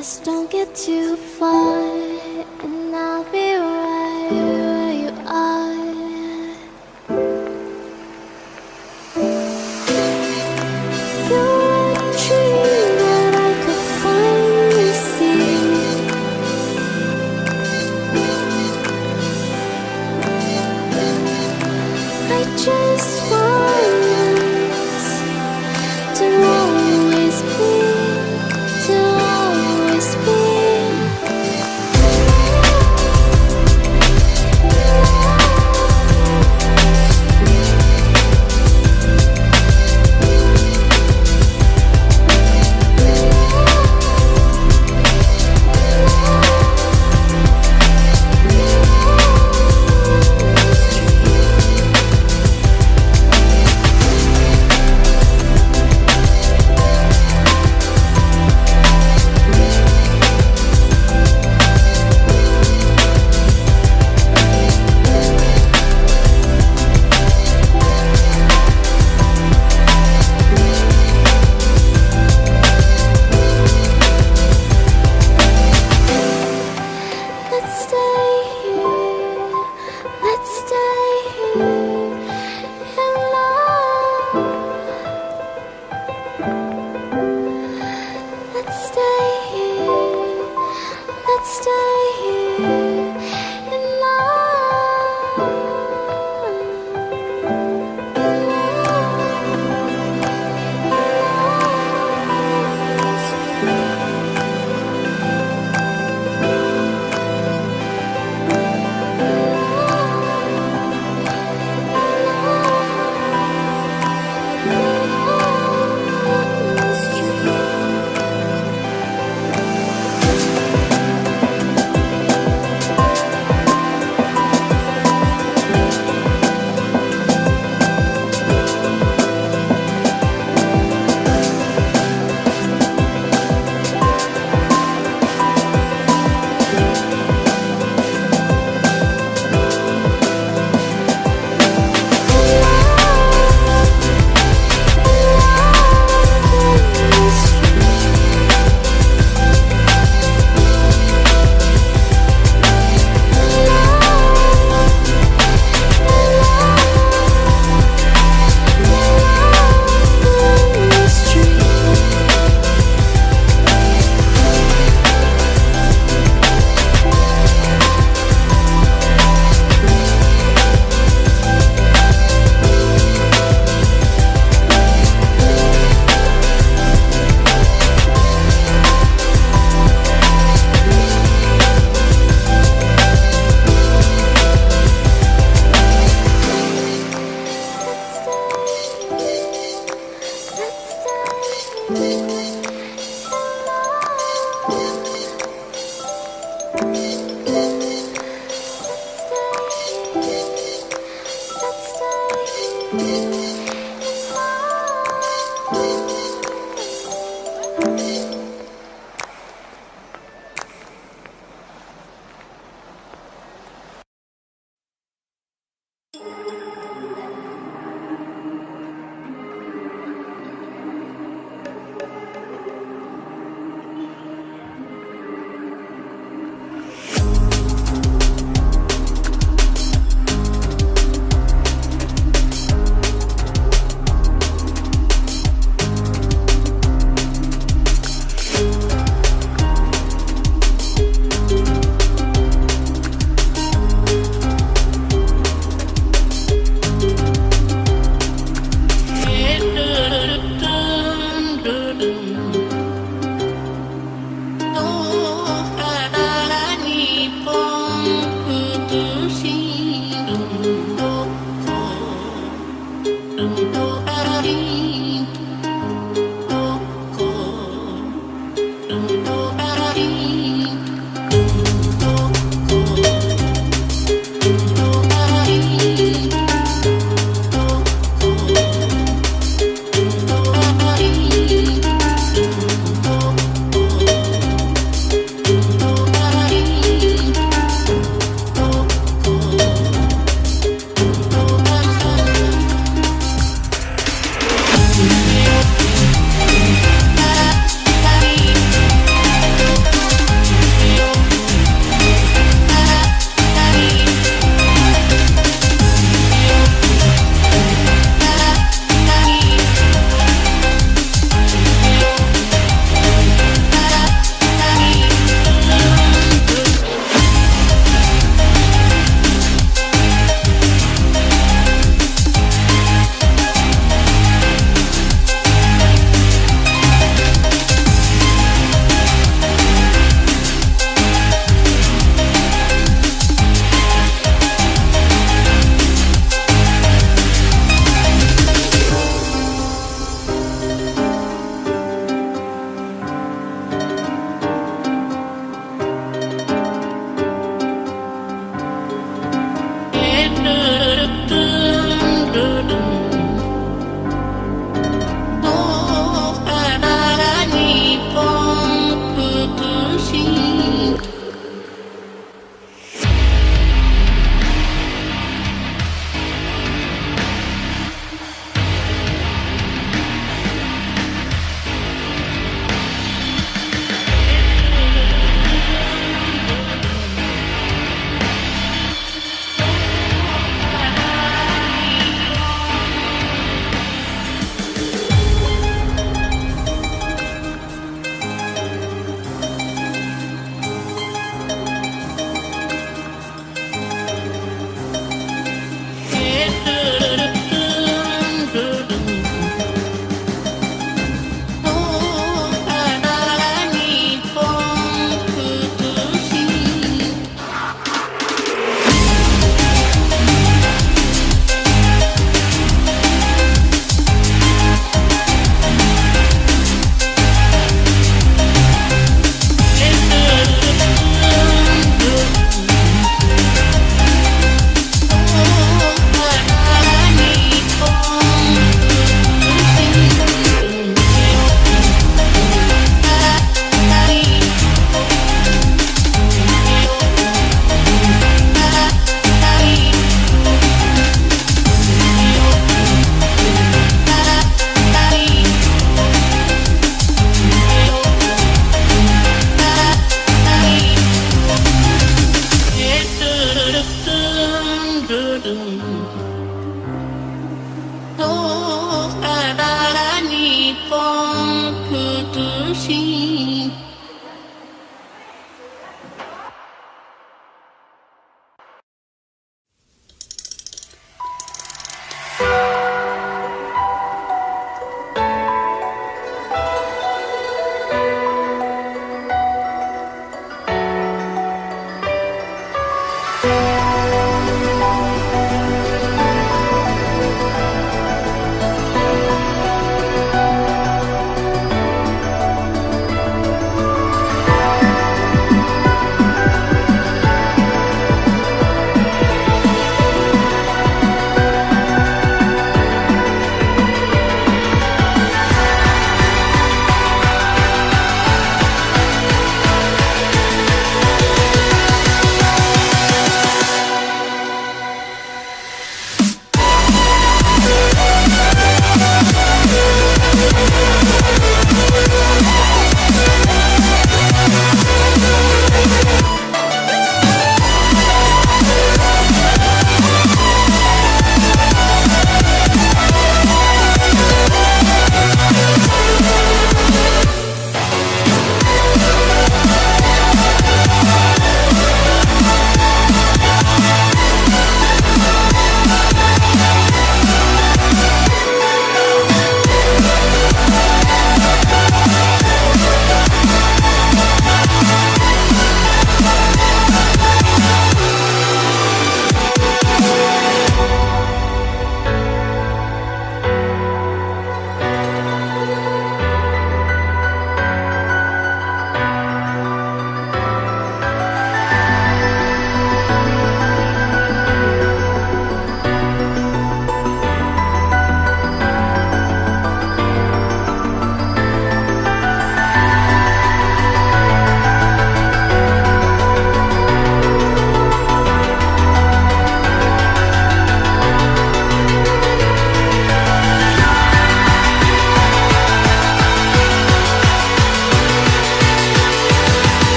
Just don't get too far, and I'll be right where you are. You're a dream that I could finally see. I just want شيء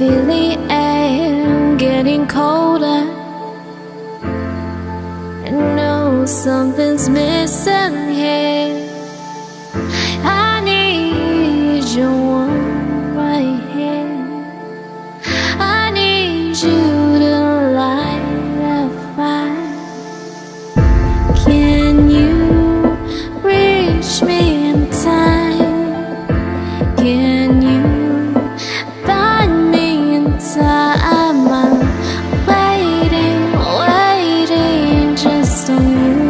feel the air getting colder, I know something's missing here. I need your warm right hand. I need you to light a fire. Can you reach me in time? Can you find me in time? I'm waiting, waiting just on you.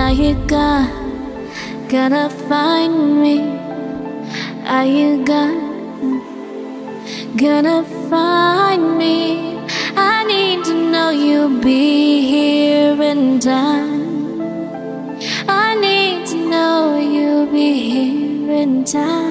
Now you gotta find me. Are you gonna find me? I need to know you'll be here in time. I need to know you'll be here in time.